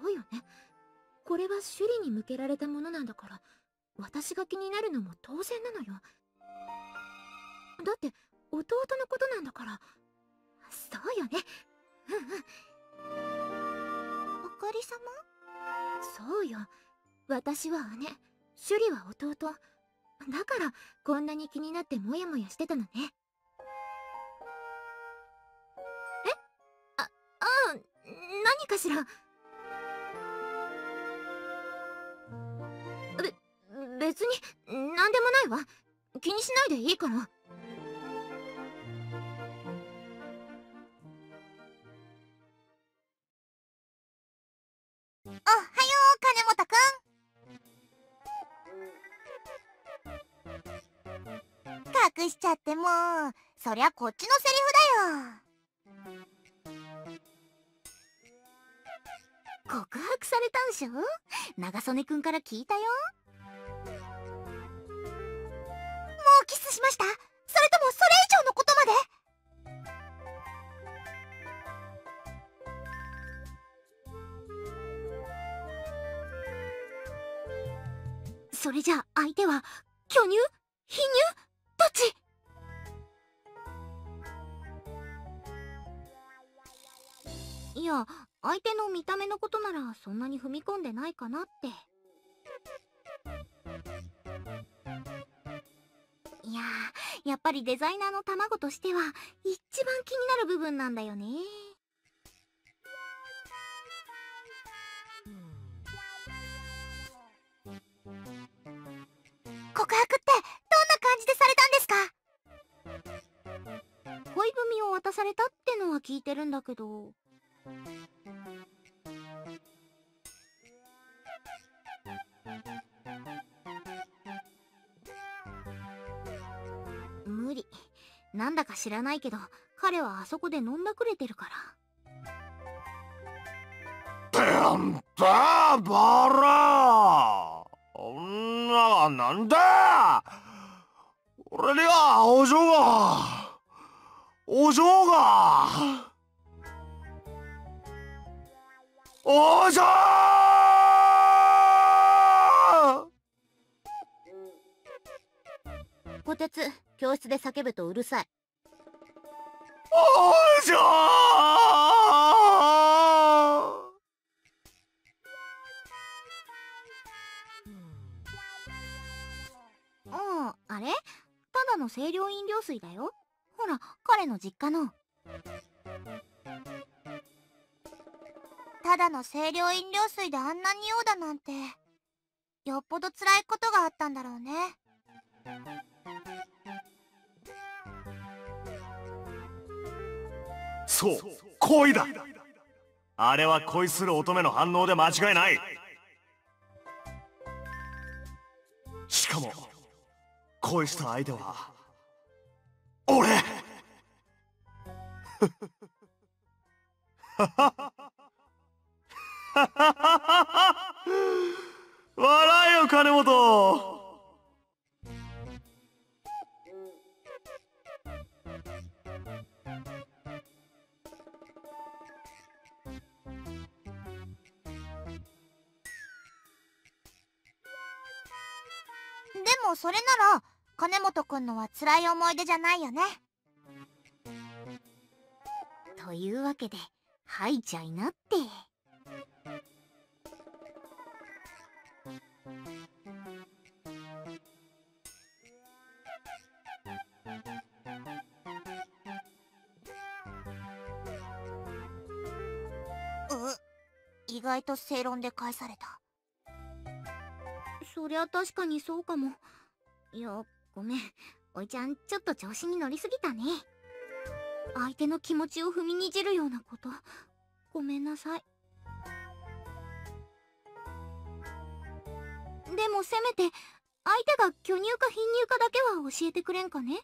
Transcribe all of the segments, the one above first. そうよね。これは趣里に向けられたものなんだから、私が気になるのも当然なのよ。だって弟のことなんだから。そうよね。うんうん。あかりさま？そうよ。私は姉、趣里は弟。だからこんなに気になってモヤモヤしてたのね。え？あ、何かしら。別に何でもないわ。気にしないでいいから。おはよう、金本くん。隠しちゃってもう、そりゃこっちのセリフだよ。告白されたんしょ？長曽根くんから聞いたよ。もうキスしました？それともそれ以上のことまで？それじゃ相手は巨乳？非乳？どっち？いや、相手の見た目のことならそんなに踏み込んでないかなって。いや、やっぱりデザイナーの卵としては一番気になる部分なんだよね。告白ってどんな感じでされたんですか？恋文を渡されたってのは聞いてるんだけど。無理。なんだか知らないけど彼はあそこで飲んだくれてるから。てんてばら女はなんだ。俺にはお嬢がこてつ、教室で叫ぶとうるさい。お嬢あれ？ただの清涼飲料水だよ。ほら、彼の実家の。ただの清涼飲料水であんなにおうだなんて、よっぽど辛いことがあったんだろうね。そう、恋だ。あれは恋する乙女の反応で間違いない。しかも恋した相手は俺。笑えよ金本。でもそれなら金本くんのは辛い思い出じゃないよね。というわけで吐いちゃいなって。意外と正論で返された。そりゃ確かにそうかも。いやごめん、おいちゃん、ちょっと調子に乗りすぎたね。相手の気持ちを踏みにじるようなこと、ごめんなさい。でもせめて相手が巨乳か貧乳かだけは教えてくれんかね。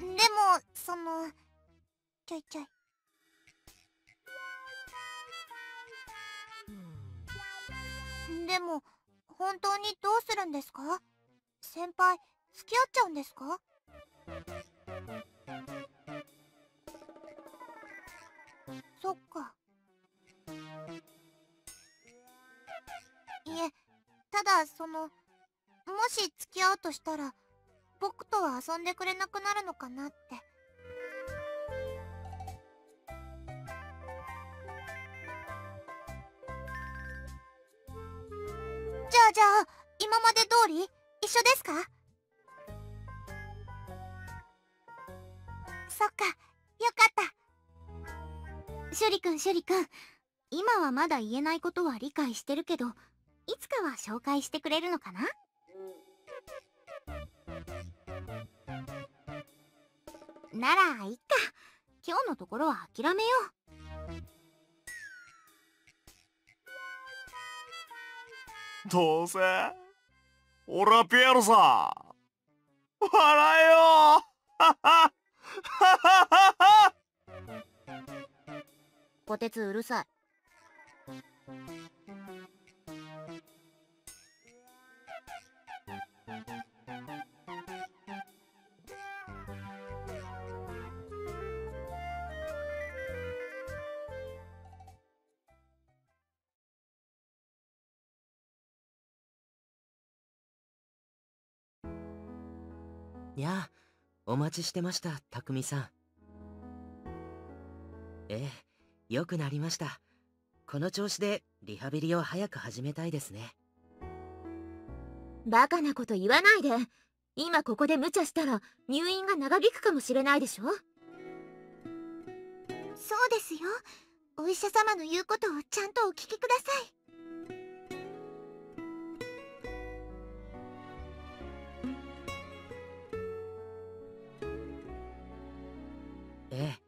でもそのちょいちょい。でも本当にどうするんですか？先輩、付き合っちゃうんですか？そっか。いえ、ただもし付き合うとしたら僕とは遊んでくれなくなるのかなって。じゃあ今まで通り一緒ですか？そっか、よかった。シュリくん、今はまだ言えないことは理解してるけど、いつかは紹介してくれるのかな？ならいっか、今日のところは諦めよう。どうせ俺はピエロさ。笑えよ。はははは。こてつうるさい。やあ、お待ちしてました、たくみさん。ええ、よくなりました。この調子でリハビリを早く始めたいですね。バカなこと言わないで。今ここで無茶したら入院が長引くかもしれないでしょ。そうですよ、お医者様の言うことをちゃんとお聞きください。ええ、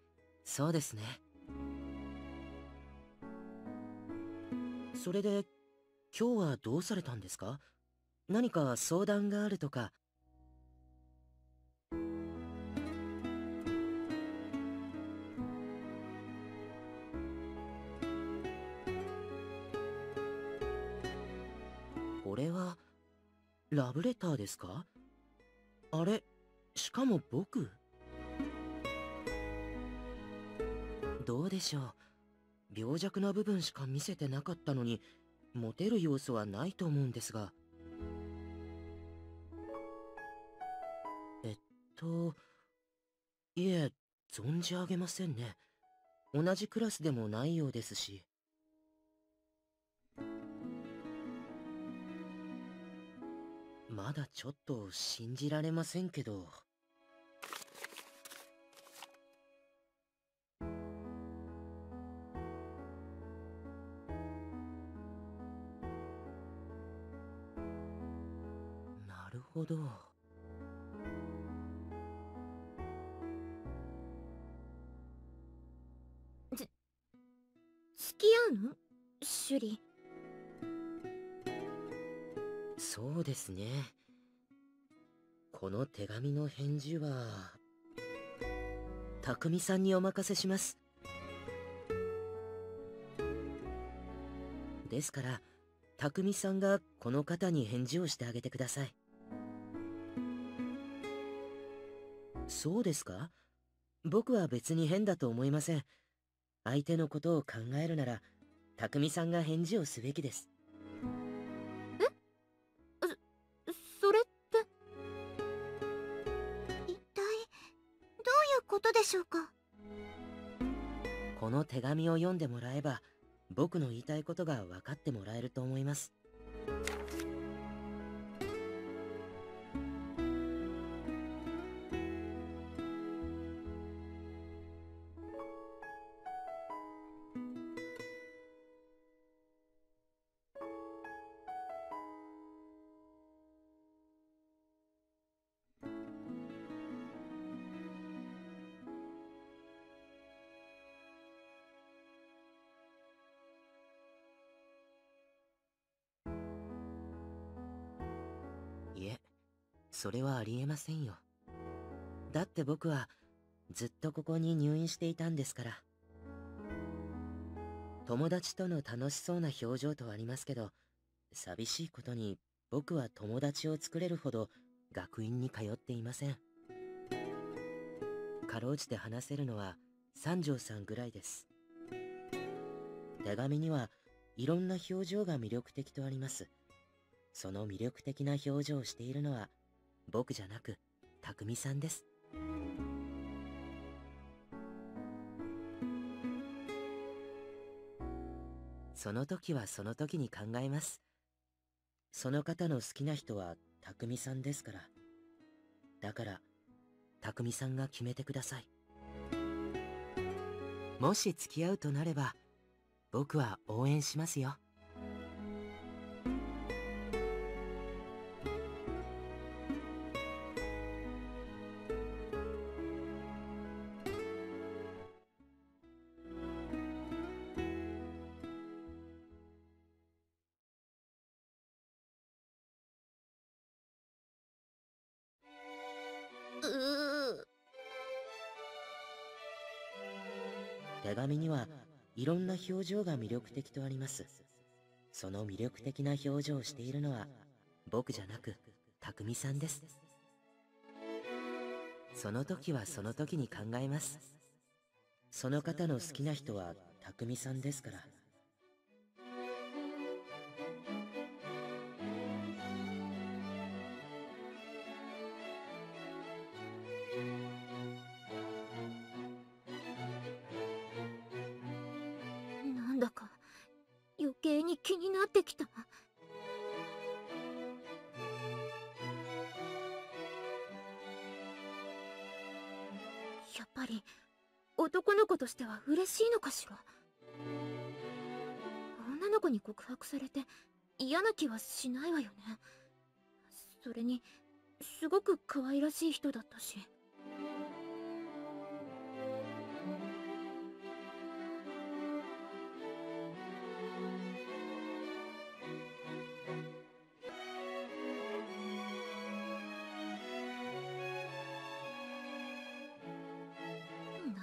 そうですね。それで今日はどうされたんですか？何か相談があるとか。これはラブレターですか？あれ、しかも僕。どうでしょう、病弱な部分しか見せてなかったのにモテる要素はないと思うんですが。いえ、存じ上げませんね。同じクラスでもないようですし。まだちょっと信じられませんけど。なるほど。付き合うの？シュリ。そうですね。この手紙の返事はたくみさんにお任せします。ですから、たくみさんがこの方に返事をしてあげてください。そうですか？僕は別に変だと思いません。相手のことを考えるなら、たくみさんが返事をすべきです。え？それって一体どういうことでしょうか？この手紙を読んでもらえば、僕の言いたいことが分かってもらえると思います。それはありえませんよ。だって僕はずっとここに入院していたんですから。友達との楽しそうな表情とありますけど、寂しいことに僕は友達を作れるほど学院に通っていません。かろうじて話せるのは三条さんぐらいです。手紙にはいろんな表情が魅力的とあります。その魅力的な表情をしているのは僕じゃなく匠さんです。その時はその時に考えます。その方の好きな人は匠さんですから。だから、匠さんが決めてください。もし付き合うとなれば、僕は応援しますよ。手紙にはいろんな表情が魅力的とあります。その魅力的な表情をしているのは僕じゃなく匠さんです。その時はその時に考えます。その方の好きな人は匠さんですから。気になってきた。やっぱり男の子としては嬉しいのかしら。女の子に告白されて嫌な気はしないわよね。それにすごく可愛らしい人だったし。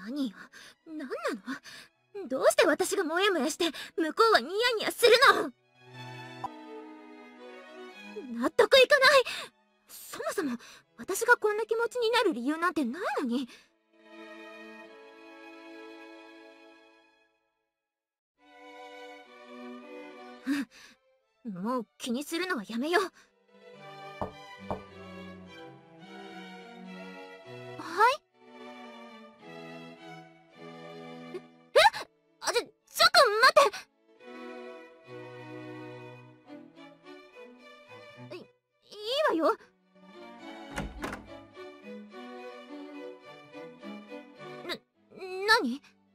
何なの？どうして私がモヤモヤして向こうはニヤニヤするの？納得いかない。そもそも私がこんな気持ちになる理由なんてないのに。もう気にするのはやめよう。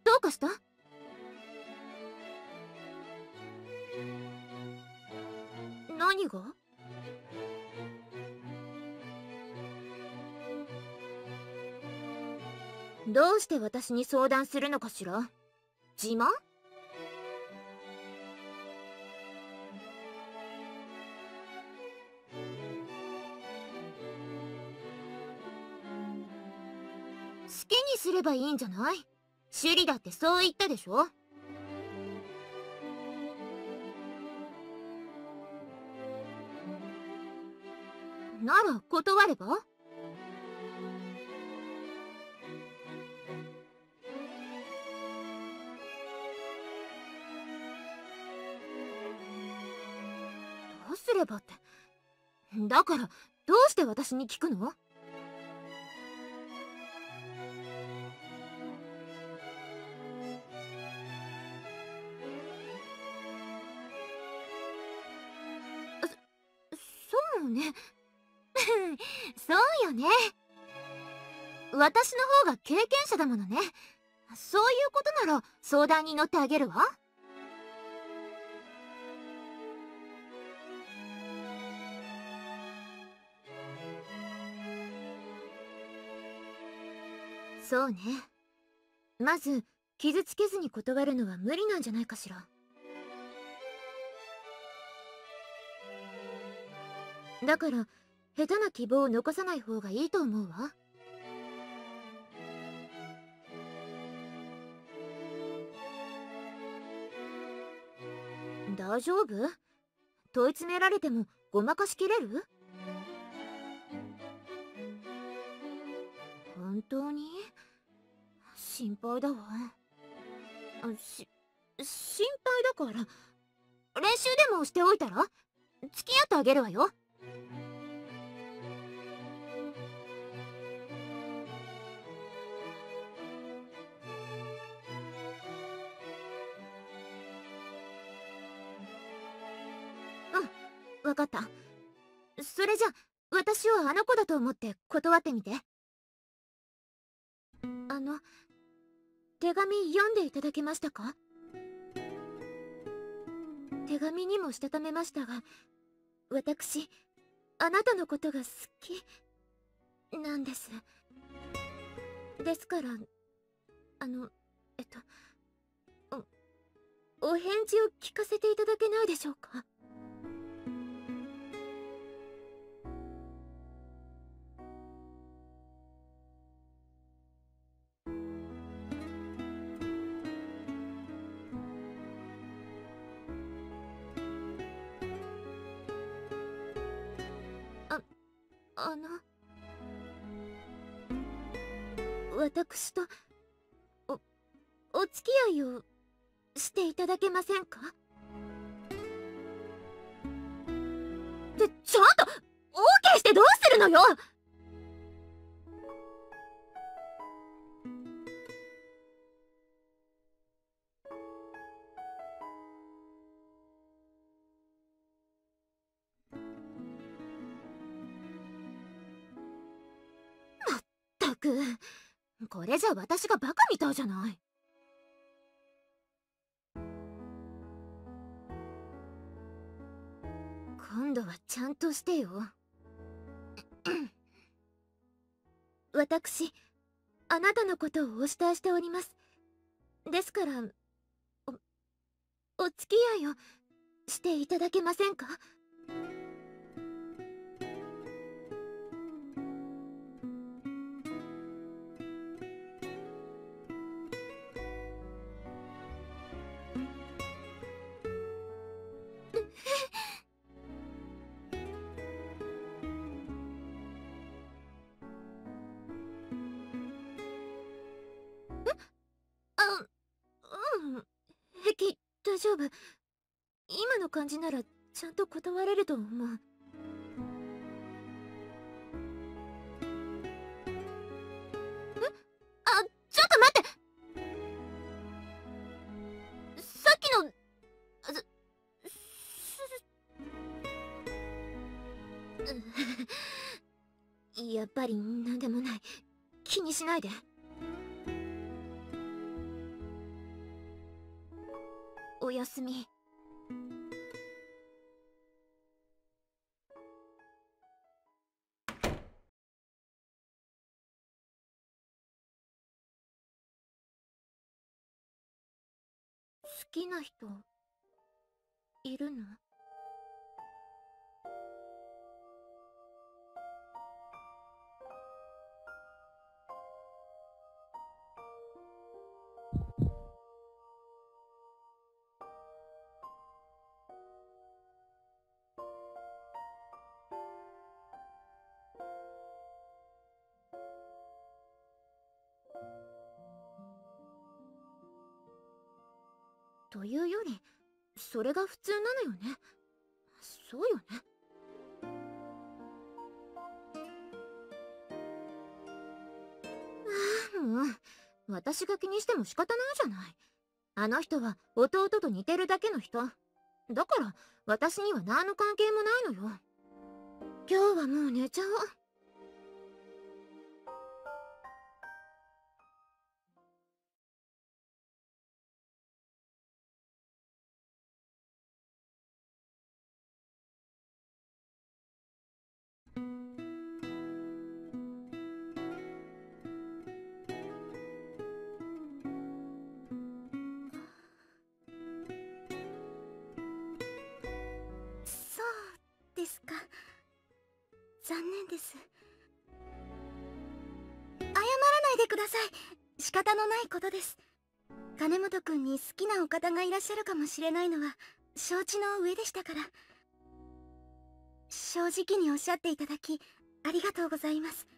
どうかした？何が？どうして私に相談するのかしら？自慢？好きにすればいいんじゃない？シュリだってそう言ったでしょ。なら断れば？どうすればって。だからどうして私に聞くの？そうよね。私の方が経験者だものね。そういうことなら相談に乗ってあげるわ。そうね。まず傷つけずに断るのは無理なんじゃないかしら。だから下手な希望を残さない方がいいと思うわ。大丈夫？問い詰められてもごまかしきれる？本当に？心配だわ。心配だから練習でもしておいたら？付き合ってあげるわよ。うん、わかった。それじゃ私をあの子だと思って断ってみて。手紙読んでいただけましたか？手紙にもしたためましたが、私あなたのことが好きなんです。ですからお返事を聞かせていただけないでしょうか？私とお付き合いをしていただけませんか？ってちょっと OK してどうするのよ！まったくこれじゃ私がバカみたいじゃない。今度はちゃんとしてよ。私あなたのことをお慕いしております。ですからお付き合いをしていただけませんか？大丈夫。今の感じならちゃんと断れると思う。え？あ、ちょっと待って。さっきのやっぱり何でもない。気にしないで。おやすみ。好きな人いるの？というよりそれが普通なのよね。そうよね。ああ、もう私が気にしても仕方ないじゃない。あの人は弟と似てるだけの人だから、私には何の関係もないのよ。今日はもう寝ちゃおう。残念です。謝らないでください。仕方のないことです。金本君に好きなお方がいらっしゃるかもしれないのは承知の上でしたから。正直におっしゃっていただきありがとうございます。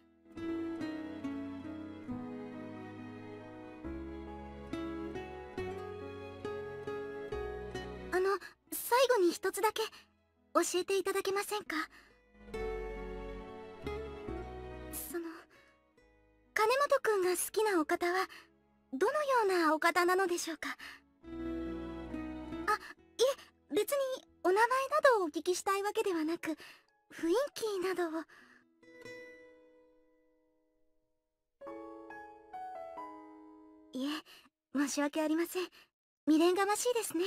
最後に一つだけ教えていただけませんか？その金本くんが好きなお方はどのようなお方なのでしょうか？あ、いえ、別にお名前などをお聞きしたいわけではなく、雰囲気などを。いえ、申し訳ありません。未練がましいですね。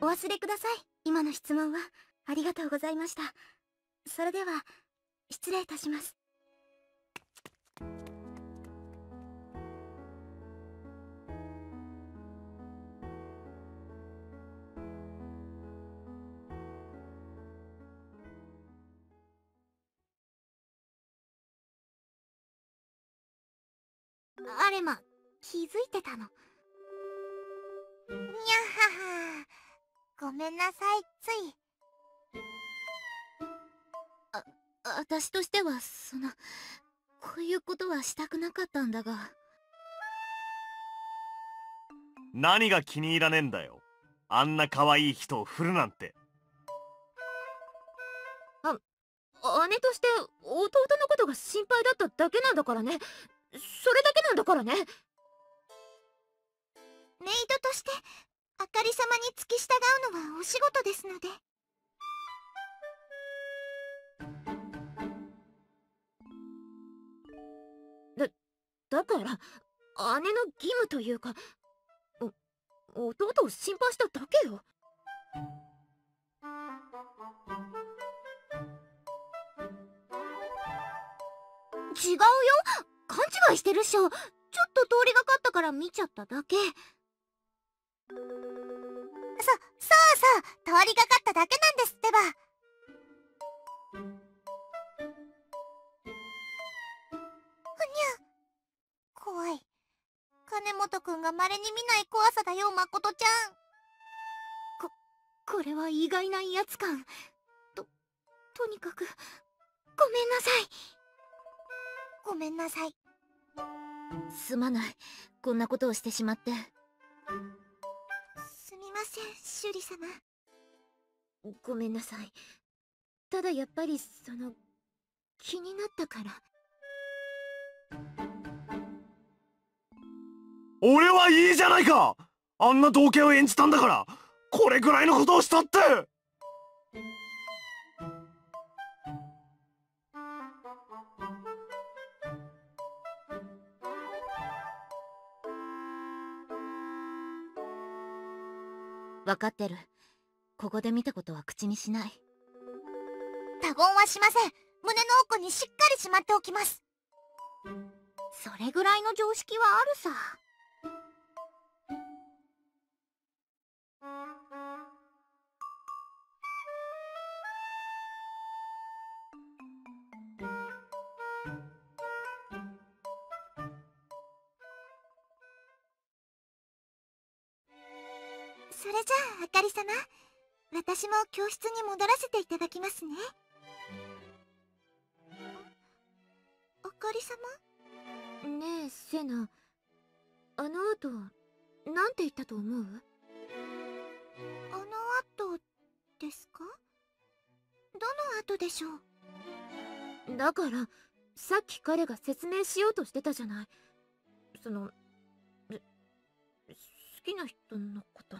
お忘れください。今の質問はありがとうございました。それでは失礼いたします。あれも気づいてたの。にゃはは、ごめんなさい、つい。私としてはそのこういうことはしたくなかったんだが。何が気に入らねえんだよ。あんな可愛い人を振るなんて。姉として弟のことが心配だっただけなんだからね。それだけなんだからね。メイドとしてあかりさまに付き従うのはお仕事ですので。だから姉の義務というか、弟を心配しただけよ。違うよ、勘違いしてるっしょ。ちょっと通りがかったから見ちゃっただけ。そう、通りがかっただけなんですってば。ふにゃ、怖い。金本くんがまれに見ない怖さだよ、まことちゃん。これは意外な威圧感。とにかくごめんなさい。ごめんなさい。すまない、こんなことをしてしまって。すみません、シュリ様。ごめんなさい。ただやっぱりその気になったから。俺はいいじゃないか。あんな道化を演じたんだから、これぐらいのことをしたって。分かってる。ここで見たことは口にしない。他言はしません。胸の奥にしっかりしまっておきます。それぐらいの常識はあるさ。それじゃあ、あかりさま、私も教室に戻らせていただきますね。あかりさま。ねえ、セナ、あの後なんて言ったと思う？あの後ですか？どの後でしょう？だからさっき彼が説明しようとしてたじゃない。その好きな人のこと。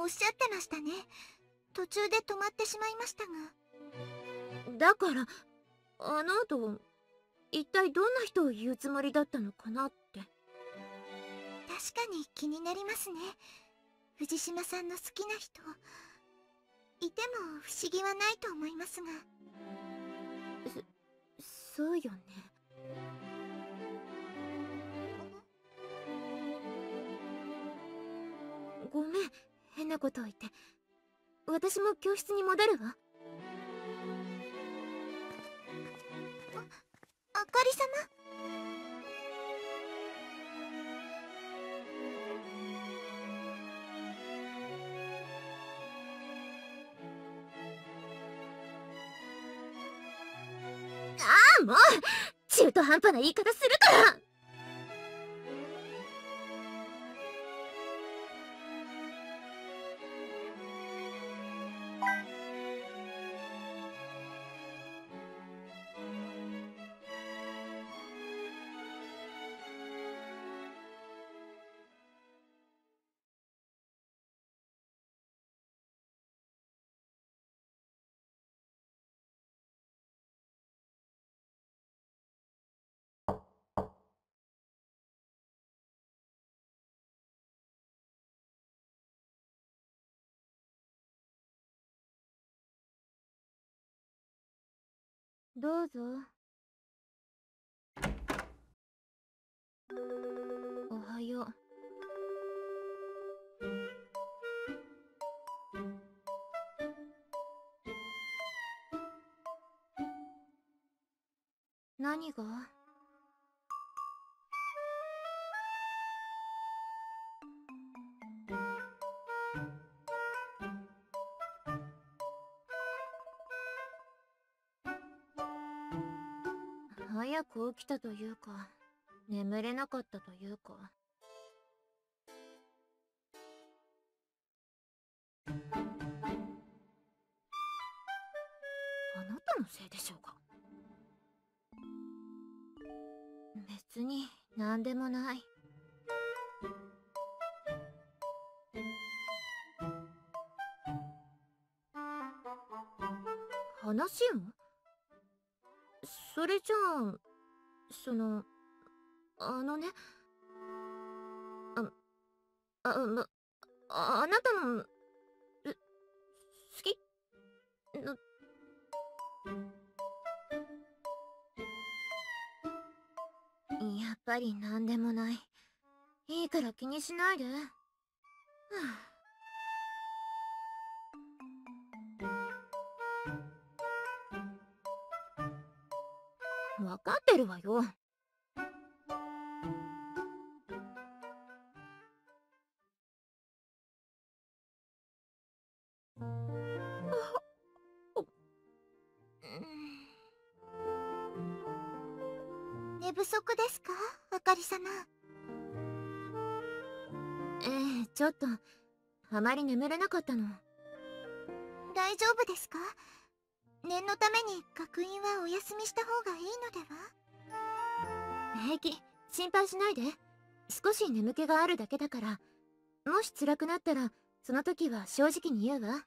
おっしゃってましたね。途中で止まってしまいましたが。だからあの後一体どんな人を言うつもりだったのかなって。確かに気になりますね、藤島さんの好きな人。いても不思議はないと思いますが。そうよね。ごめん、変なことを言って。私も教室に戻るわ。あかり様。ああ、もう中途半端な言い方するから。どうぞ。おはよう。何が？早く起きたというか、眠れなかったというか。あなたのせいでしょうか。別に何でもない。話を？それじゃあ、あのね、あなたの好きの。やっぱり何でもない。いいから気にしないで。はあ。分かってるわよ。寝不足ですか、あかり様。ちょっとあまり眠れなかったの。大丈夫ですか？念のために学院はお休みした方がいいのでは？平気、心配しないで。少し眠気があるだけだから、もし辛くなったらその時は正直に言うわ。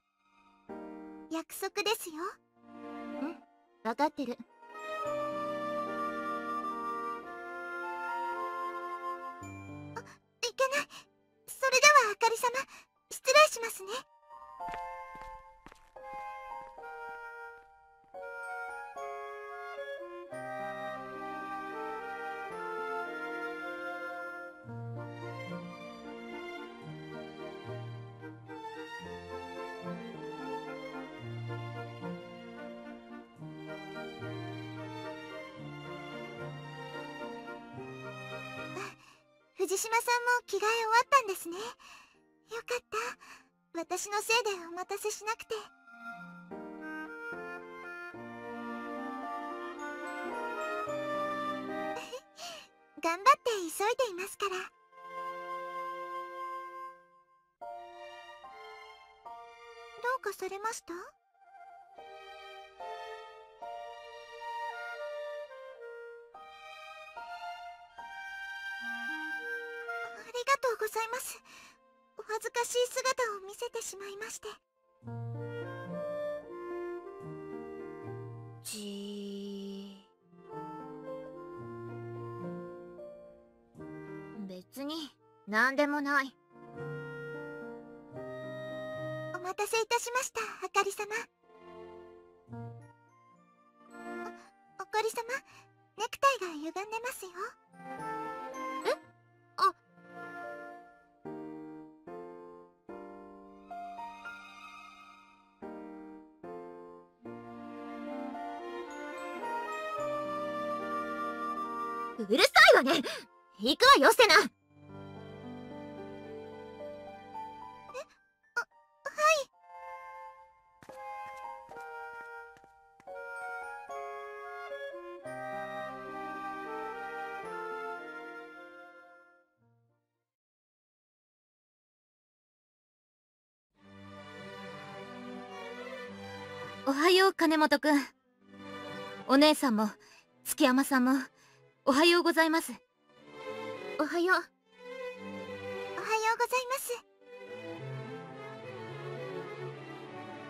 約束ですよ。うん、分かってる。あ、いけない。それではあかり様、失礼しますね。藤島さんも着替え終わったんですね。よかった、私のせいでお待たせしなくて。頑張って急いでいますから。どうかされました？ございます。お恥ずかしい姿を見せてしまいまして。別に何でもない。お待たせいたしました、あかり様。あかり様、ネクタイが歪んでますよ。うるさいわね。行くわよ、セナ。え、はい。おはよう、金本くん。お姉さんも月山さんも。おはようございます。おはよう。おはようございます。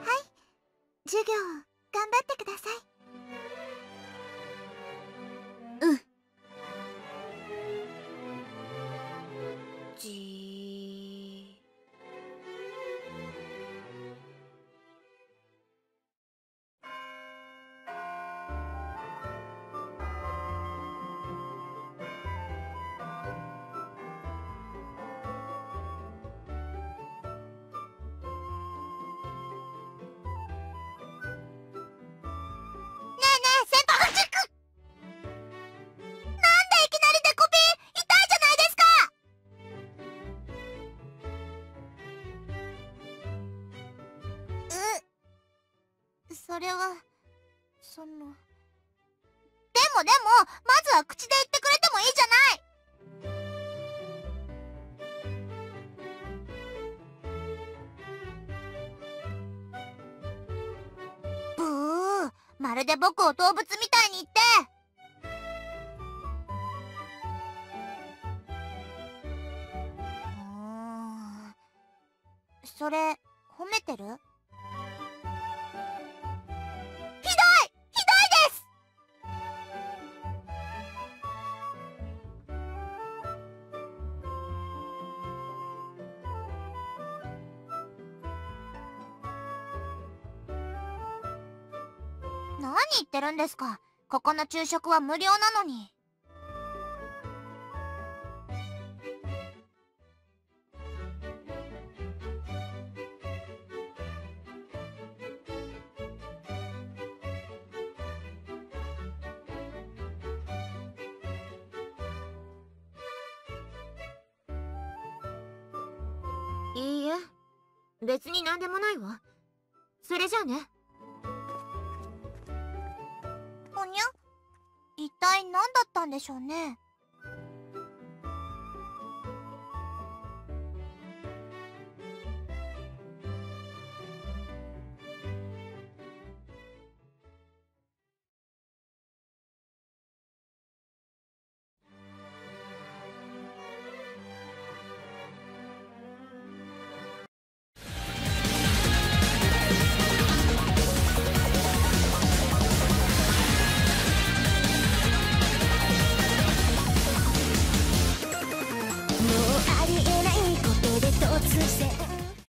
はい、授業頑張ってください。うん。それはその…でもまずは口で言ってくれてもいいじゃない。ブー、まるで僕を動物みたいに言って。それ、褒めてる？ひどい！ひどいです！何言ってるんですか？ここの昼食は無料なのに。いいえ、別に何でもないわ。それじゃあね。おにゃ、一体何だったんでしょうね。